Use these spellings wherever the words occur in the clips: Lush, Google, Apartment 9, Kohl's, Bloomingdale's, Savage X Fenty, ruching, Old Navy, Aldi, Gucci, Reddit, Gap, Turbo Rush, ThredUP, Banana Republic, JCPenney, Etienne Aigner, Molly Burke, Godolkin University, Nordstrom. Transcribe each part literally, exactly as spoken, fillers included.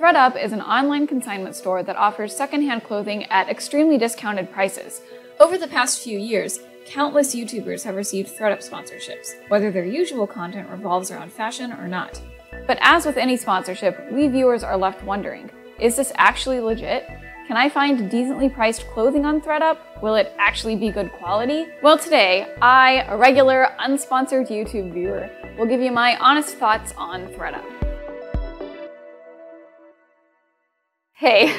ThredUp is an online consignment store that offers secondhand clothing at extremely discounted prices. Over the past few years, countless YouTubers have received ThredUp sponsorships, whether their usual content revolves around fashion or not. But as with any sponsorship, we viewers are left wondering, is this actually legit? Can I find decently priced clothing on ThredUp? Will it actually be good quality? Well, today, I, a regular, unsponsored YouTube viewer, will give you my honest thoughts on ThredUp. Hey,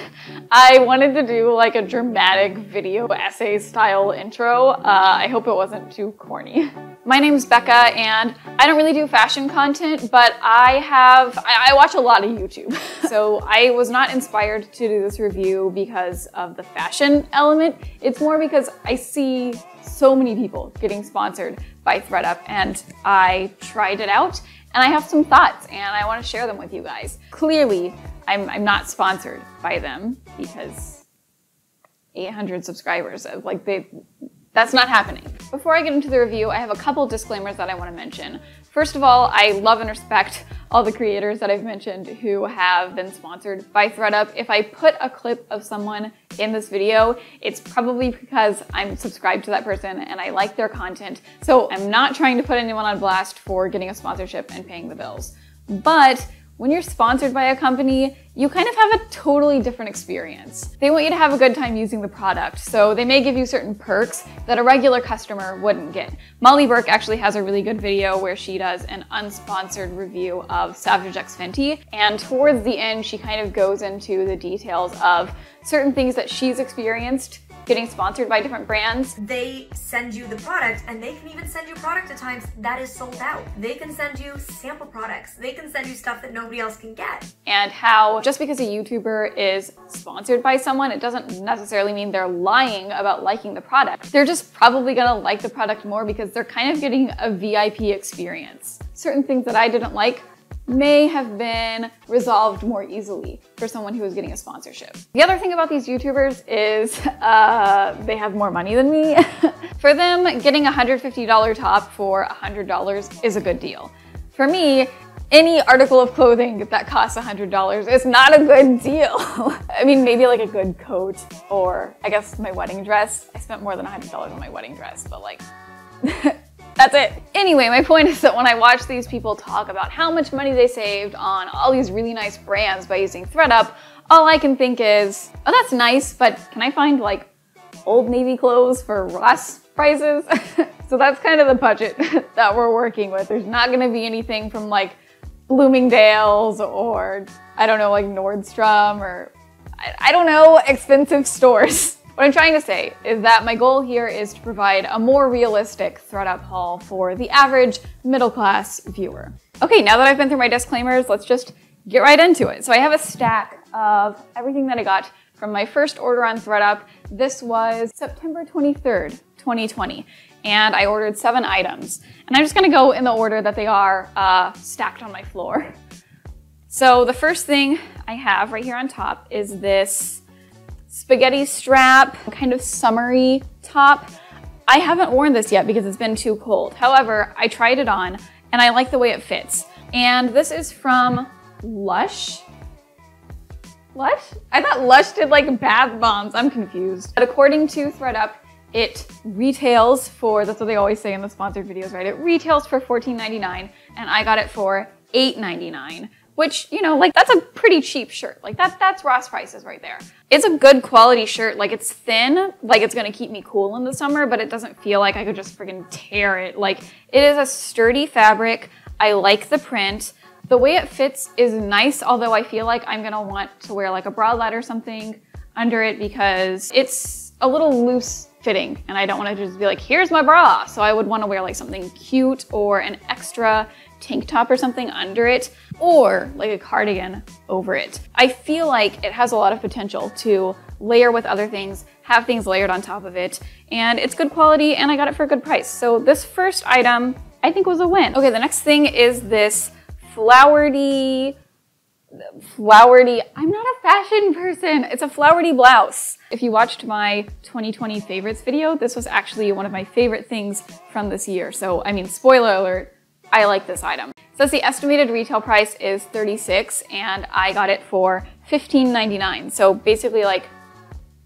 I wanted to do like a dramatic video essay style intro. Uh, I hope it wasn't too corny. My name's Becca and I don't really do fashion content, but I have, I, I watch a lot of YouTube. So I was not inspired to do this review because of the fashion element. It's more because I see so many people getting sponsored by ThredUp and I tried it out and I have some thoughts and I want to share them with you guys. Clearly, I'm, I'm not sponsored by them because eight hundred subscribers, like they, that's not happening. Before I get into the review, I have a couple disclaimers that I want to mention. First of all, I love and respect all the creators that I've mentioned who have been sponsored by ThredUp. If I put a clip of someone in this video, it's probably because I'm subscribed to that person and I like their content. So I'm not trying to put anyone on blast for getting a sponsorship and paying the bills. But when you're sponsored by a company, you kind of have a totally different experience. They want you to have a good time using the product, so they may give you certain perks that a regular customer wouldn't get. Molly Burke actually has a really good video where she does an unsponsored review of Savage X Fenty, and towards the end, she kind of goes into the details of certain things that she's experienced getting sponsored by different brands. They send you the product and they can even send you product at times that is sold out. They can send you sample products. They can send you stuff that nobody else can get. And how just because a YouTuber is sponsored by someone, it doesn't necessarily mean they're lying about liking the product. They're just probably gonna like the product more because they're kind of getting a V I P experience. Certain things that I didn't like may have been resolved more easily for someone who was getting a sponsorship. The other thing about these YouTubers is uh, they have more money than me. For them, getting a one hundred fifty dollar top for one hundred dollars is a good deal. For me, any article of clothing that costs one hundred dollars is not a good deal. I mean, maybe like a good coat or I guess my wedding dress. I spent more than one hundred dollars on my wedding dress, but like, that's it. Anyway, my point is that when I watch these people talk about how much money they saved on all these really nice brands by using ThredUp, all I can think is, oh, that's nice, but can I find like Old Navy clothes for Ross prices? So that's kind of the budget that we're working with. There's not gonna be anything from like Bloomingdale's or, I don't know, like Nordstrom or, I, I don't know, expensive stores. What I'm trying to say is that my goal here is to provide a more realistic ThredUp haul for the average middle-class viewer. Okay, now that I've been through my disclaimers, let's just get right into it. So I have a stack of everything that I got from my first order on ThredUp. This was September twenty-third, twenty twenty, and I ordered seven items. And I'm just gonna go in the order that they are uh, stacked on my floor. So the first thing I have right here on top is this spaghetti strap, kind of summery top. I haven't worn this yet because it's been too cold. However, I tried it on and I like the way it fits. And this is from Lush. Lush? I thought Lush did like bath bombs. I'm confused. But according to ThredUp, it retails for, that's what they always say in the sponsored videos, right? It retails for fourteen ninety-nine and I got it for eight ninety-nine. Which, you know, like that's a pretty cheap shirt. Like that, that's Ross prices right there. It's a good quality shirt. Like it's thin, like it's gonna keep me cool in the summer, but it doesn't feel like I could just freaking tear it. Like it is a sturdy fabric. I like the print. The way it fits is nice, although I feel like I'm gonna want to wear like a bralette or something under it because it's a little loose fitting and I don't wanna just be like, here's my bra. So I would wanna wear like something cute or an extra tank top or something under it, or like a cardigan over it. I feel like it has a lot of potential to layer with other things, have things layered on top of it, and it's good quality and I got it for a good price. So this first item I think was a win. Okay, the next thing is this flowery, flowery, I'm not a fashion person, it's a flowery blouse. If you watched my twenty twenty favorites video, this was actually one of my favorite things from this year. So I mean, spoiler alert, I like this item. So the estimated retail price is thirty-six dollars and I got it for fifteen ninety-nine. So basically like,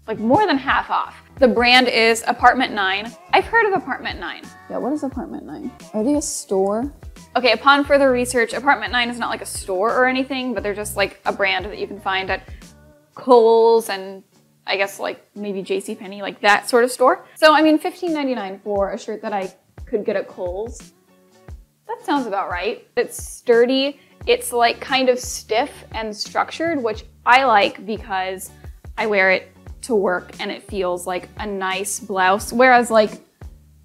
like more than half off. The brand is Apartment nine. I've heard of Apartment nine. Yeah, what is Apartment nine? Are they a store? Okay, upon further research, Apartment nine is not like a store or anything, but they're just like a brand that you can find at Kohl's and I guess like maybe JCPenney, like that sort of store. So I mean, fifteen ninety-nine for a shirt that I could get at Kohl's. That sounds about right. It's sturdy. It's like kind of stiff and structured, which I like because I wear it to work and it feels like a nice blouse. Whereas like,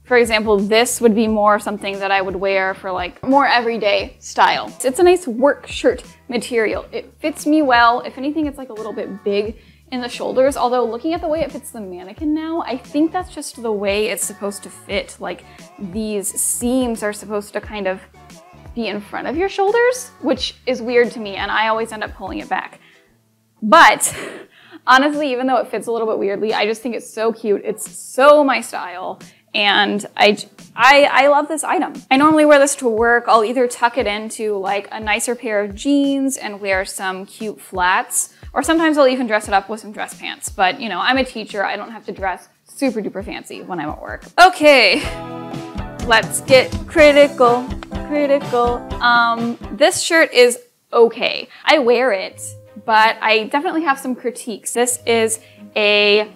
for example, this would be more something that I would wear for like more everyday style. It's a nice work shirt material. It fits me well. If anything, it's like a little bit big in the shoulders. Although looking at the way it fits the mannequin now, I think that's just the way it's supposed to fit. Like these seams are supposed to kind of be in front of your shoulders, which is weird to me. And I always end up pulling it back. But honestly, even though it fits a little bit weirdly, I just think it's so cute. It's so my style. And I, I, I love this item. I normally wear this to work. I'll either tuck it into like a nicer pair of jeans and wear some cute flats, or sometimes I'll even dress it up with some dress pants. But you know, I'm a teacher. I don't have to dress super duper fancy when I'm at work. Okay, let's get critical, critical. Um, this shirt is okay. I wear it, but I definitely have some critiques. This is a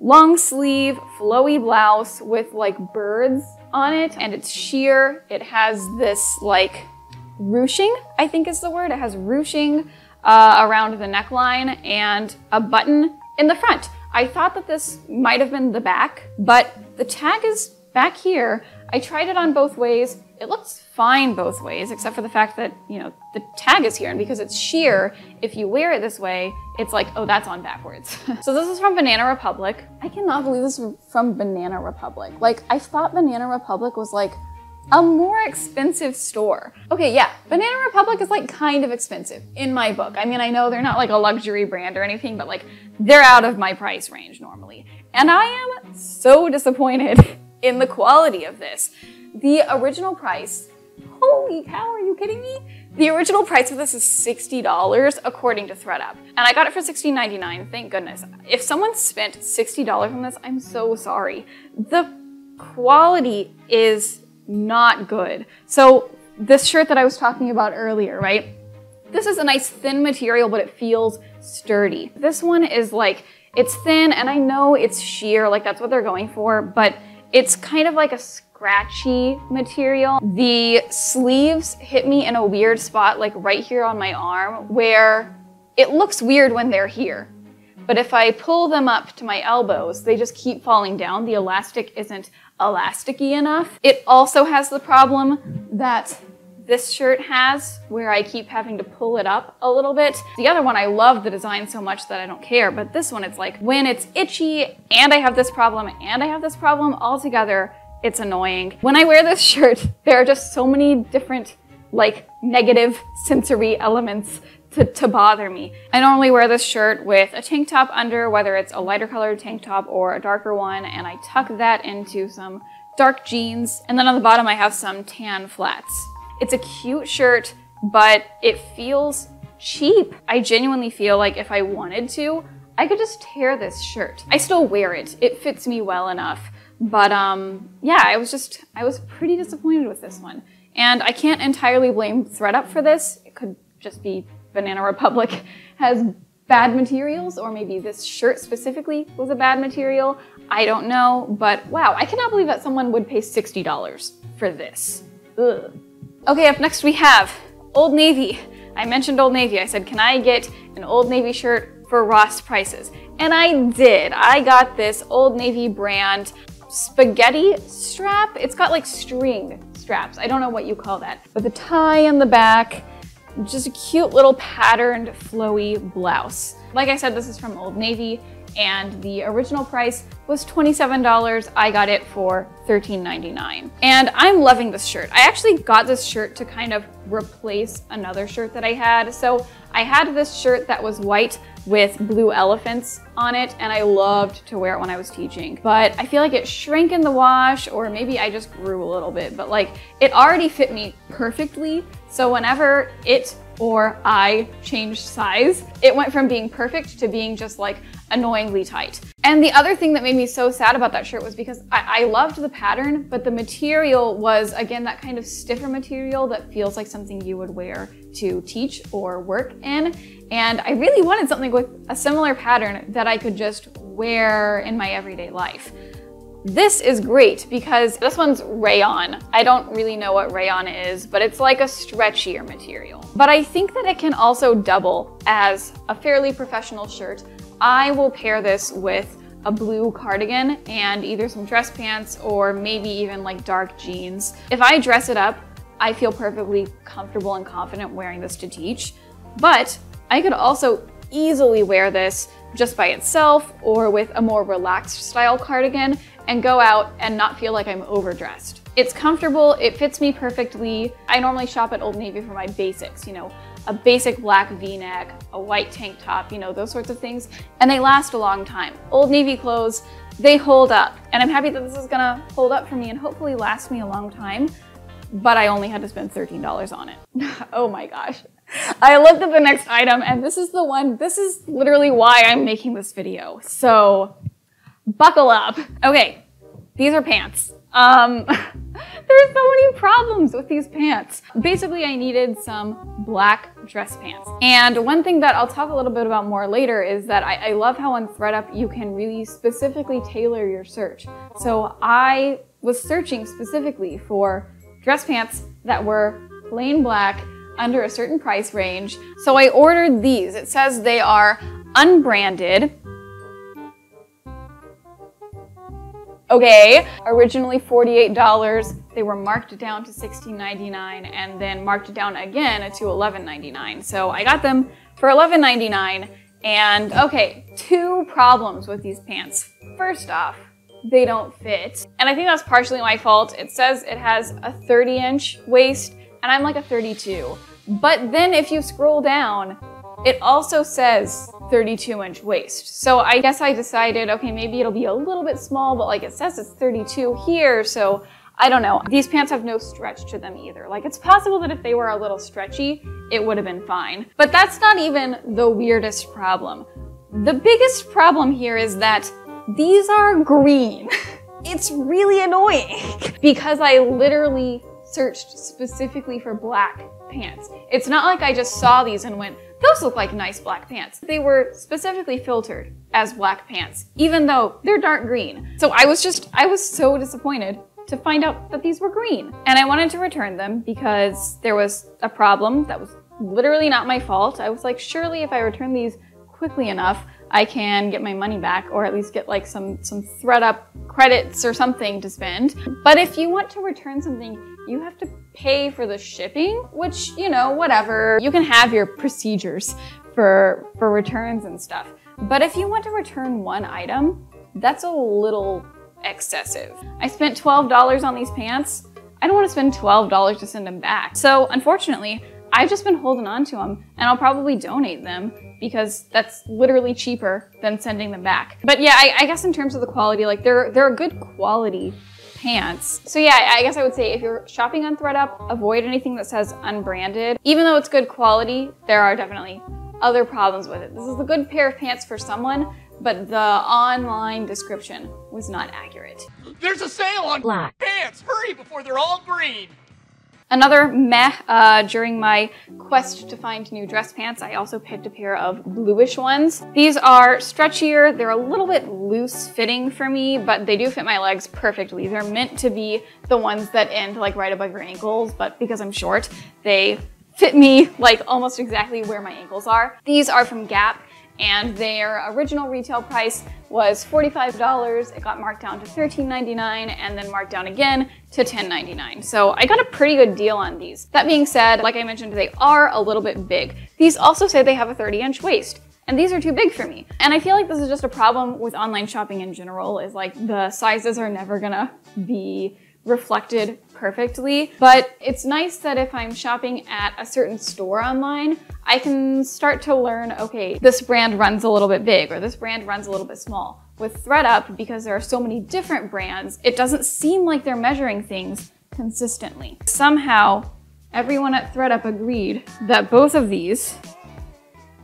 long sleeve, flowy blouse with like birds on it, and it's sheer. It has this like ruching, I think is the word. It has ruching uh, around the neckline and a button in the front. I thought that this might have been the back, but the tag is back here. I tried it on both ways. It looks fine both ways, except for the fact that, you know, the tag is here, and because it's sheer, if you wear it this way, it's like, oh, that's on backwards. So this is from Banana Republic. I cannot believe this is from Banana Republic. Like, I thought Banana Republic was like a more expensive store. Okay, yeah, Banana Republic is like kind of expensive in my book. I mean, I know they're not like a luxury brand or anything, but like they're out of my price range normally. And I am so disappointed in the quality of this. The original price, holy cow, are you kidding me? The original price of this is sixty dollars according to ThredUp. And I got it for sixteen ninety-nine, thank goodness. If someone spent sixty dollars on this, I'm so sorry. The quality is not good. So this shirt that I was talking about earlier, right? This is a nice thin material, but it feels sturdy. This one is like, it's thin and I know it's sheer, like that's what they're going for, but it's kind of like a scratchy material. The sleeves hit me in a weird spot, like right here on my arm, where it looks weird when they're here. But if I pull them up to my elbows, they just keep falling down. The elastic isn't elasticy enough. It also has the problem that this shirt has, where I keep having to pull it up a little bit. The other one, I love the design so much that I don't care, but this one, it's like, when it's itchy and I have this problem and I have this problem all together, it's annoying. When I wear this shirt, there are just so many different like negative sensory elements to, to bother me. I normally wear this shirt with a tank top under, whether it's a lighter colored tank top or a darker one, and I tuck that into some dark jeans. And then on the bottom, I have some tan flats. It's a cute shirt, but it feels cheap. I genuinely feel like if I wanted to, I could just tear this shirt. I still wear it. It fits me well enough. But um, yeah, I was just, I was pretty disappointed with this one. And I can't entirely blame ThredUp for this. It could just be Banana Republic has bad materials, or maybe this shirt specifically was a bad material. I don't know, but wow, I cannot believe that someone would pay sixty dollars for this. Ugh. Okay, up next we have Old Navy. I mentioned Old Navy. I said, can I get an Old Navy shirt for Ross prices? And I did. I got this Old Navy brand spaghetti strap. It's got like string straps. I don't know what you call that. But the tie in the back, just a cute little patterned flowy blouse. Like I said, this is from Old Navy, and the original price was twenty-seven dollars. I got it for thirteen ninety-nine. And I'm loving this shirt. I actually got this shirt to kind of replace another shirt that I had. So I had this shirt that was white with blue elephants on it, and I loved to wear it when I was teaching. But I feel like it shrank in the wash, or maybe I just grew a little bit, but like it already fit me perfectly. So whenever it or I changed size, it went from being perfect to being just like annoyingly tight. And the other thing that made me so sad about that shirt was because I, I loved the pattern, but the material was, again, that kind of stiffer material that feels like something you would wear to teach or work in. And I really wanted something with a similar pattern that I could just wear in my everyday life. This is great because this one's rayon. I don't really know what rayon is, but it's like a stretchier material. But I think that it can also double as a fairly professional shirt. I will pair this with a blue cardigan and either some dress pants or maybe even like dark jeans. If I dress it up, I feel perfectly comfortable and confident wearing this to teach, but I could also easily wear this just by itself or with a more relaxed style cardigan and go out and not feel like I'm overdressed. It's comfortable, it fits me perfectly. I normally shop at Old Navy for my basics, you know, a basic black V-neck, a white tank top, you know, those sorts of things, and they last a long time. Old Navy clothes, they hold up, and I'm happy that this is gonna hold up for me and hopefully last me a long time, but I only had to spend thirteen dollars on it. Oh my gosh. I looked at the next item and this is the one, this is literally why I'm making this video. So buckle up. Okay, these are pants. Um, there are so many problems with these pants. Basically, I needed some black dress pants. And one thing that I'll talk a little bit about more later is that I, I love how on ThredUp you can really specifically tailor your search. So I was searching specifically for dress pants that were plain black under a certain price range. So I ordered these. It says they are unbranded. Okay, originally forty-eight dollars, they were marked down to sixteen ninety-nine and then marked down again to eleven ninety-nine. So I got them for eleven ninety-nine and okay, two problems with these pants. First off, they don't fit. And I think that's partially my fault. It says it has a thirty inch waist and I'm like a thirty-two. But then if you scroll down, it also says thirty-two inch waist. So I guess I decided, okay, maybe it'll be a little bit small, but like it says it's thirty-two here, so I don't know. These pants have no stretch to them either. Like it's possible that if they were a little stretchy, it would have been fine. But that's not even the weirdest problem. The biggest problem here is that these are green. It's really annoying because I literally searched specifically for black pants. It's not like I just saw these and went, those look like nice black pants. They were specifically filtered as black pants, even though they're dark green. So I was just, I was so disappointed to find out that these were green. And I wanted to return them because there was a problem that was literally not my fault. I was like, surely if I return these quickly enough, I can get my money back or at least get like some, some ThredUp credits or something to spend. But if you want to return something, you have to pay for the shipping, which, you know, whatever. You can have your procedures for, for returns and stuff. But if you want to return one item, that's a little excessive. I spent twelve dollars on these pants. I don't want to spend twelve dollars to send them back. So unfortunately, I've just been holding on to them and I'll probably donate them because that's literally cheaper than sending them back. But yeah, I, I guess in terms of the quality, like they're, they're a good quality pants. So yeah, I guess I would say if you're shopping on ThredUp, avoid anything that says unbranded. Even though it's good quality, there are definitely other problems with it. This is a good pair of pants for someone, but the online description was not accurate. There's a sale on black pants. Hurry before they're all green. Another meh, uh, during my quest to find new dress pants, I also picked a pair of bluish ones. These are stretchier, they're a little bit loose fitting for me, but they do fit my legs perfectly. They're meant to be the ones that end like right above your ankles, but because I'm short, they fit me like almost exactly where my ankles are. These are from Gap, and their original retail price was forty-five dollars. It got marked down to thirteen ninety-nine and then marked down again to ten ninety-nine. So I got a pretty good deal on these. That being said, like I mentioned, they are a little bit big. These also say they have a thirty inch waist, and these are too big for me. And I feel like this is just a problem with online shopping in general, is like the sizes are never gonna be reflected perfectly, but it's nice that if I'm shopping at a certain store online, I can start to learn, okay, this brand runs a little bit big or this brand runs a little bit small. With ThredUp, because there are so many different brands, it doesn't seem like they're measuring things consistently. Somehow, Everyone at ThredUp agreed that both of these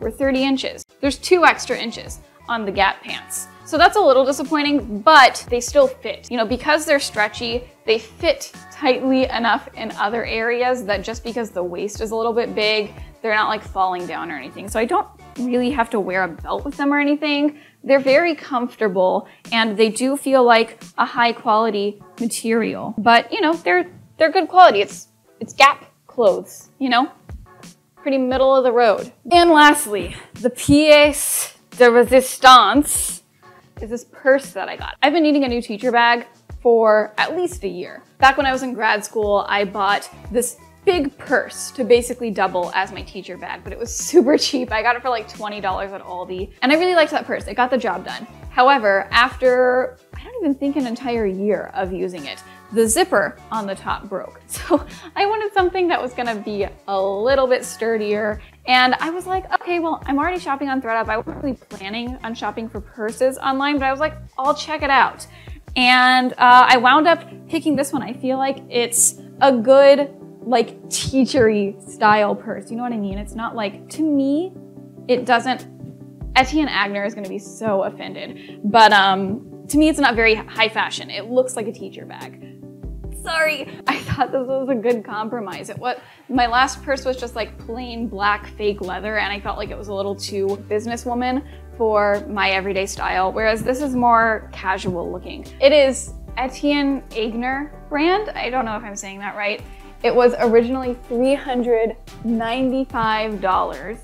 were thirty inches. There's two extra inches on the Gap pants. So that's a little disappointing, but they still fit. You know, because they're stretchy, they fit tightly enough in other areas that just because the waist is a little bit big, they're not like falling down or anything. So I don't really have to wear a belt with them or anything. They're very comfortable and they do feel like a high quality material, but you know, they're, they're good quality. It's, it's Gap clothes, you know, pretty middle of the road. And lastly, the pièce de résistance is this purse that I got. I've been needing a new teacher bag for at least a year. Back when I was in grad school, I bought this big purse to basically double as my teacher bag, but it was super cheap. I got it for like twenty dollars at Aldi, and I really liked that purse. It got the job done. However, after, I don't even think an entire year of using it, the zipper on the top broke. So I wanted something that was gonna be a little bit sturdier. And I was like, okay, well, I'm already shopping on ThredUp. I wasn't really planning on shopping for purses online, but I was like, I'll check it out. And uh, I wound up picking this one. I feel like it's a good, like, teachery style purse. You know what I mean? It's not like, to me, it doesn't, Etienne Aigner is gonna be so offended, but um, to me, it's not very high fashion. It looks like a teacher bag. Sorry, I thought this was a good compromise. It what my last purse was just like plain black fake leather, and I felt like it was a little too businesswoman for my everyday style, whereas this is more casual looking. It is Etienne Aigner brand. I don't know if I'm saying that right. It was originally three hundred ninety-five dollars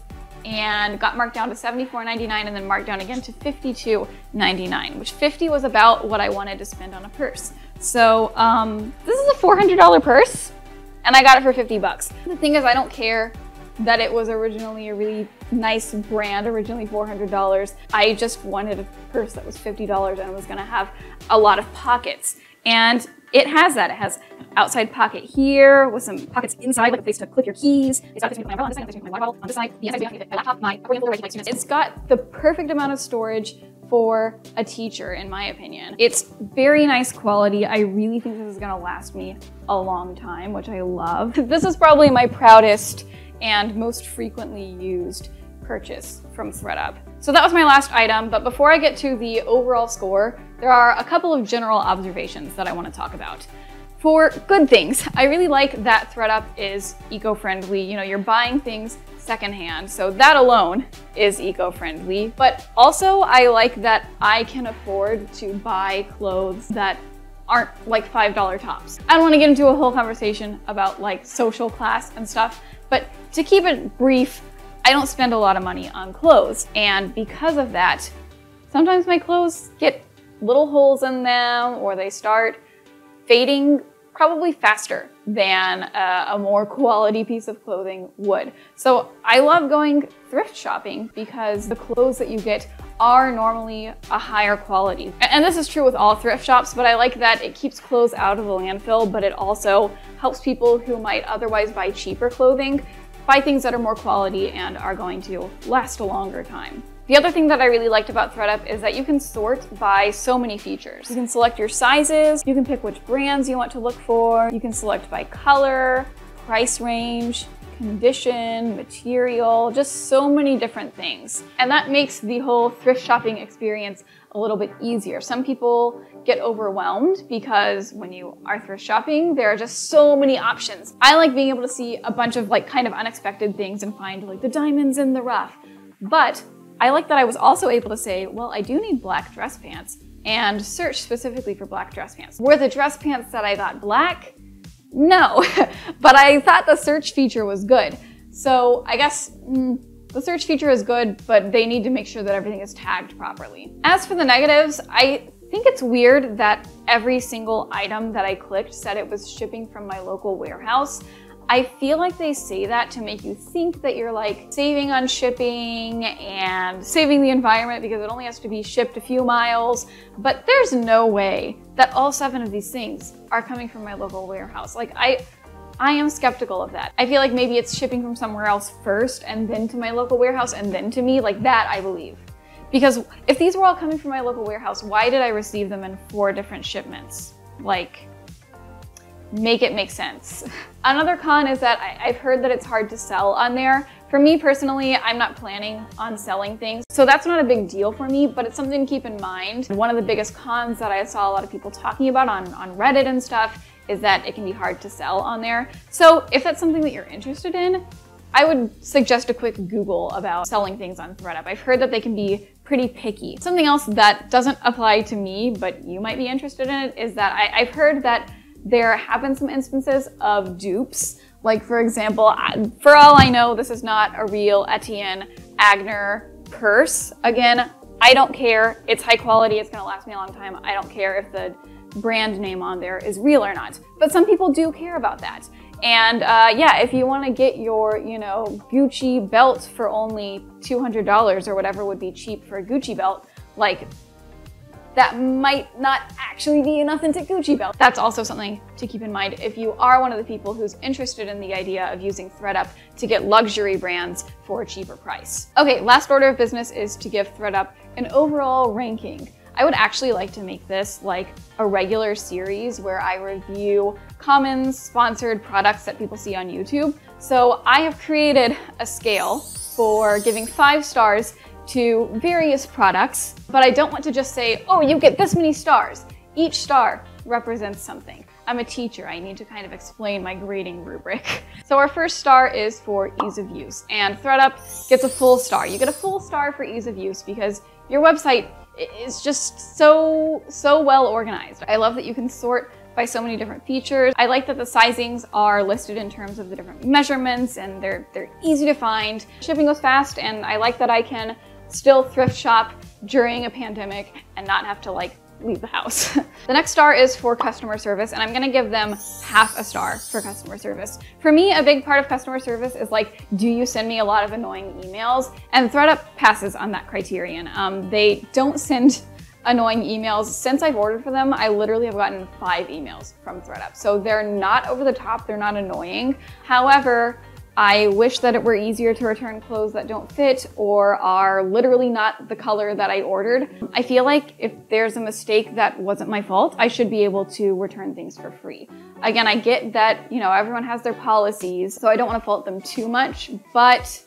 and got marked down to seventy-four ninety-nine and then marked down again to fifty-two ninety-nine, which fifty was about what I wanted to spend on a purse. So um, this is a four hundred dollar purse and I got it for fifty bucks. The thing is, I don't care that it was originally a really nice brand, originally four hundred dollars. I just wanted a purse that was fifty dollars and was gonna have a lot of pockets. And it has that. It has an outside pocket here with some pockets inside, like a place to clip your keys. It's got a place to put my umbrella on this side, a place to put my water bottle on this side, the inside beyond my laptop, my upper envelope, my students. It's got the perfect amount of storage for a teacher, in my opinion. It's very nice quality. I really think this is gonna last me a long time, which I love. This is probably my proudest and most frequently used purchase from ThredUp. So that was my last item, but before I get to the overall score, there are a couple of general observations that I wanna talk about. For good things, I really like that ThredUp is eco-friendly. You know, you're buying things secondhand, so that alone is eco-friendly. But also, I like that I can afford to buy clothes that aren't like five dollar tops. I don't wanna get into a whole conversation about like social class and stuff, but to keep it brief, I don't spend a lot of money on clothes. And because of that, sometimes my clothes get little holes in them or they start fading probably faster than a, a more quality piece of clothing would. So I love going thrift shopping because the clothes that you get are normally a higher quality. And this is true with all thrift shops, but I like that it keeps clothes out of the landfill, but it also helps people who might otherwise buy cheaper clothing buy things that are more quality and are going to last a longer time. The other thing that I really liked about ThredUp is that you can sort by so many features. You can select your sizes, you can pick which brands you want to look for, you can select by color, price range, condition, material, just so many different things. And that makes the whole thrift shopping experience a little bit easier. Some people get overwhelmed because when you are thrift shopping, there are just so many options. I like being able to see a bunch of like kind of unexpected things and find like the diamonds in the rough. But I like that I was also able to say, well, I do need black dress pants and search specifically for black dress pants. Were the dress pants that I got black? No, but I thought the search feature was good. So I guess, mm, the search feature is good, but they need to make sure that everything is tagged properly. As for the negatives, I think it's weird that every single item that I clicked said it was shipping from my local warehouse. I feel like they say that to make you think that you're like saving on shipping and saving the environment because it only has to be shipped a few miles, but there's no way that all seven of these things are coming from my local warehouse. Like I, I am skeptical of that. I feel like maybe it's shipping from somewhere else first and then to my local warehouse and then to me. Like that I believe. Because if these were all coming from my local warehouse, why did I receive them in four different shipments? Like, make it make sense. Another con is that I, I've heard that it's hard to sell on there. For me personally, I'm not planning on selling things, so that's not a big deal for me, but it's something to keep in mind. One of the biggest cons that I saw a lot of people talking about on, on Reddit and stuff is that it can be hard to sell on there. So if that's something that you're interested in, I would suggest a quick Google about selling things on ThredUp. I've heard that they can be pretty picky. Something else that doesn't apply to me, but you might be interested in it, is that I, I've heard that there have been some instances of dupes. Like, for example, for all I know, this is not a real Etienne Aigner purse. Again, I don't care. It's high quality. It's going to last me a long time. I don't care if the brand name on there is real or not. But some people do care about that. And uh, yeah, if you want to get your, you know, Gucci belt for only two hundred dollars or whatever would be cheap for a Gucci belt, like, that might not actually be enough into Gucci belt. That's also something to keep in mind if you are one of the people who's interested in the idea of using ThredUp to get luxury brands for a cheaper price. Okay, last order of business is to give ThredUp an overall ranking. I would actually like to make this like a regular series where I review common sponsored products that people see on YouTube. So I have created a scale for giving five stars to various products, but I don't want to just say, oh, you get this many stars. Each star represents something. I'm a teacher, I need to kind of explain my grading rubric. So our first star is for ease of use, and ThredUp gets a full star. You get a full star for ease of use because your website is just so, so well organized. I love that you can sort by so many different features. I like that the sizings are listed in terms of the different measurements, and they're, they're easy to find. Shipping goes fast, and I like that I can still thrift shop during a pandemic and not have to like leave the house. The next star is for customer service, and I'm gonna give them half a star for customer service. For me, a big part of customer service is like, do you send me a lot of annoying emails? And ThredUp passes on that criterion. Um, they don't send annoying emails. Since I've ordered for them, I literally have gotten five emails from ThredUp. So they're not over the top, they're not annoying. However, I wish that it were easier to return clothes that don't fit or are literally not the color that I ordered. I feel like if there's a mistake that wasn't my fault, I should be able to return things for free. Again, I get that, you know, everyone has their policies, so I don't want to fault them too much, but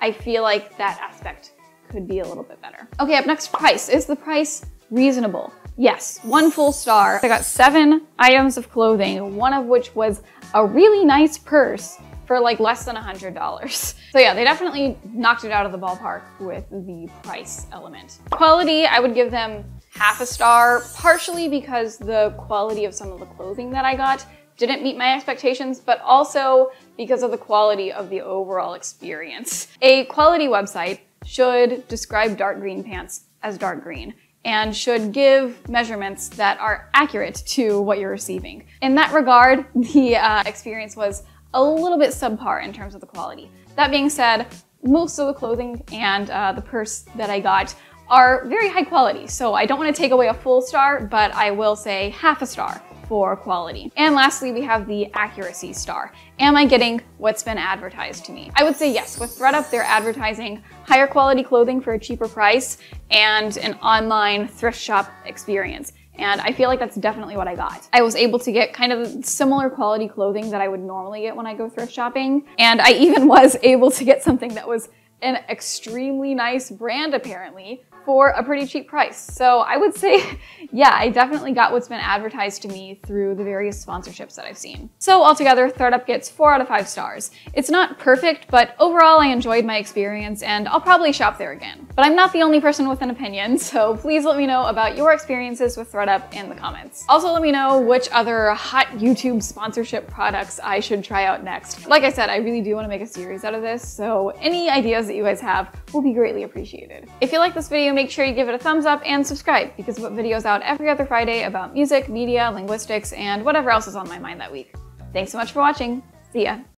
I feel like that aspect could be a little bit better. Okay, up next, price. Is the price reasonable? Yes, one full star. I got seven items of clothing, one of which was a really nice purse for like less than a hundred dollars. So yeah, they definitely knocked it out of the ballpark with the price element. Quality, I would give them half a star, partially because the quality of some of the clothing that I got didn't meet my expectations, but also because of the quality of the overall experience. A quality website should describe dark green pants as dark green and should give measurements that are accurate to what you're receiving. In that regard, the uh, experience was a little bit subpar in terms of the quality. That being said, most of the clothing and uh, the purse that I got are very high quality, so I don't want to take away a full star, but I will say half a star for quality. And lastly, we have the accuracy star. Am I getting what's been advertised to me? I would say yes. With ThredUp, they're advertising higher quality clothing for a cheaper price and an online thrift shop experience. And I feel like that's definitely what I got. I was able to get kind of similar quality clothing that I would normally get when I go thrift shopping. And I even was able to get something that was an extremely nice brand, apparently, for a pretty cheap price. So I would say, yeah, I definitely got what's been advertised to me through the various sponsorships that I've seen. So altogether, ThredUp gets four out of five stars. It's not perfect, but overall I enjoyed my experience and I'll probably shop there again. But I'm not the only person with an opinion, so please let me know about your experiences with ThredUp in the comments. Also let me know which other hot YouTube sponsorship products I should try out next. Like I said, I really do want to make a series out of this, so any ideas that you guys have will be greatly appreciated. If you like this video, make sure you give it a thumbs up and subscribe because I put videos out every other Friday about music, media, linguistics, and whatever else is on my mind that week. Thanks so much for watching. See ya.